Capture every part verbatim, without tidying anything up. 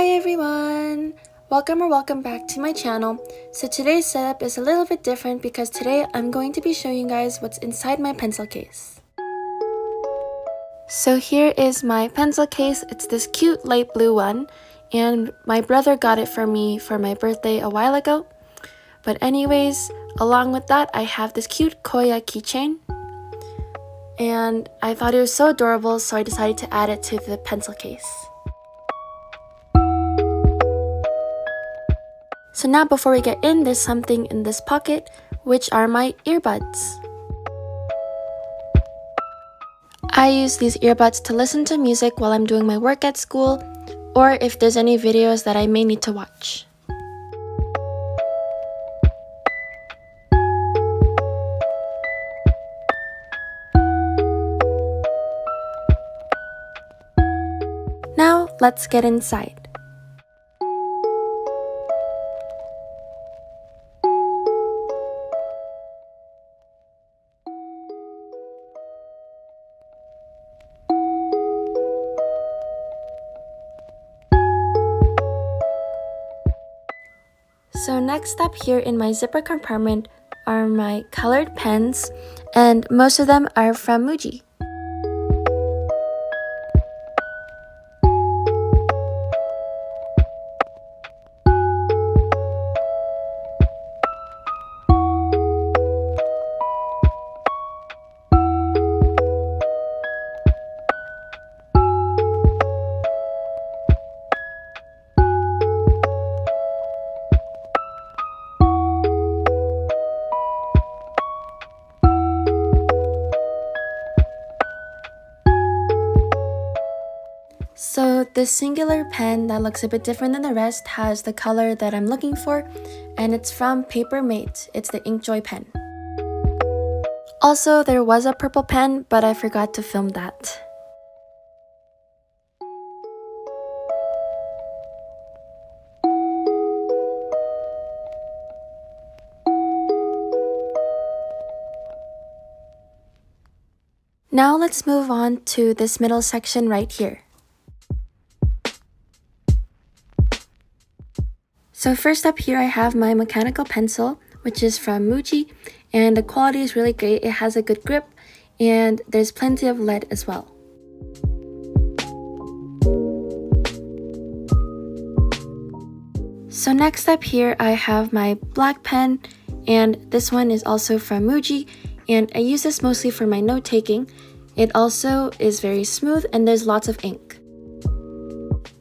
Hi everyone! Welcome or welcome back to my channel. So today's setup is a little bit different because today I'm going to be showing you guys what's inside my pencil case. So here is my pencil case. It's this cute light blue one and my brother got it for me for my birthday a while ago. But anyways, along with that I have this cute Koya keychain and I thought it was so adorable so I decided to add it to the pencil case. So now before we get in, there's something in this pocket, which are my earbuds. I use these earbuds to listen to music while I'm doing my work at school, or if there's any videos that I may need to watch. Now, let's get inside. So next up here in my zipper compartment are my colored pens, and most of them are from Muji. So this singular pen that looks a bit different than the rest has the color that I'm looking for, and it's from Paper Mate. It's the InkJoy pen. Also, there was a purple pen, but I forgot to film that. Now let's move on to this middle section right here. So first up here I have my mechanical pencil, which is from Muji, and the quality is really great. It has a good grip and there's plenty of lead as well. So next up here I have my black pen, and this one is also from Muji, and I use this mostly for my note taking. It also is very smooth and there's lots of ink.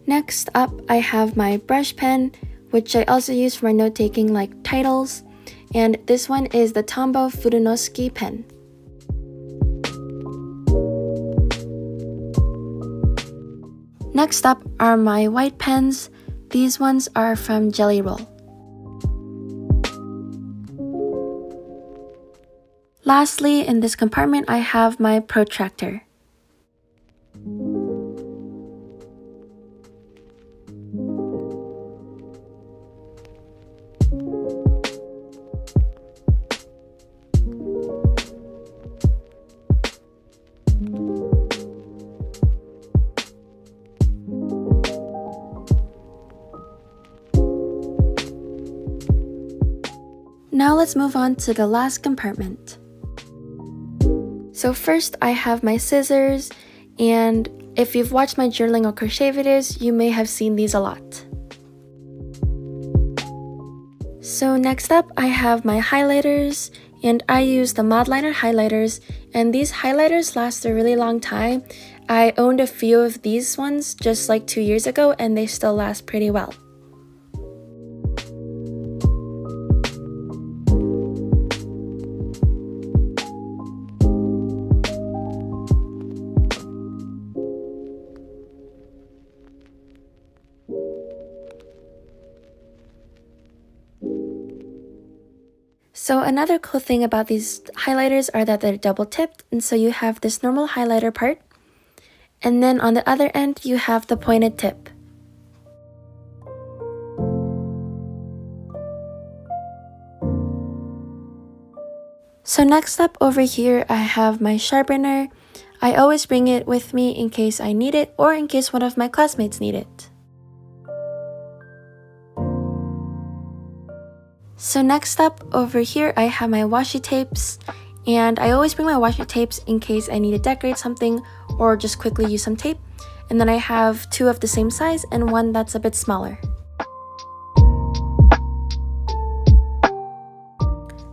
Next up I have my brush pen, which I also use for my note-taking like titles, and this one is the Tombow Fudenosuke pen. Next up are my white pens. These ones are from Jelly Roll. Lastly, in this compartment I have my protractor. Now let's move on to the last compartment. So first I have my scissors, and if you've watched my journaling or crochet videos, you may have seen these a lot. So next up I have my highlighters, and I use the Mod Liner highlighters, and these highlighters last a really long time. I owned a few of these ones just like two years ago and they still last pretty well. So another cool thing about these highlighters are that they're double tipped, and so you have this normal highlighter part, and then on the other end you have the pointed tip. So next up over here I have my sharpener. I always bring it with me in case I need it or in case one of my classmates need it. So next up, over here I have my washi tapes, and I always bring my washi tapes in case I need to decorate something or just quickly use some tape. And then I have two of the same size and one that's a bit smaller.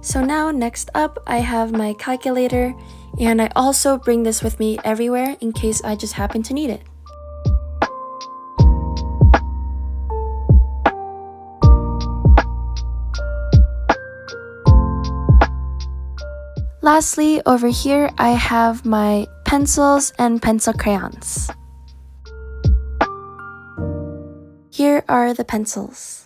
So now next up I have my calculator, and I also bring this with me everywhere in case I just happen to need it. Lastly, over here I have my pencils and pencil crayons. Here are the pencils.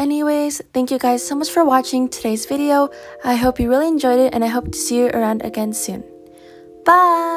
Anyways, thank you guys so much for watching today's video. I hope you really enjoyed it, and I hope to see you around again soon. Bye!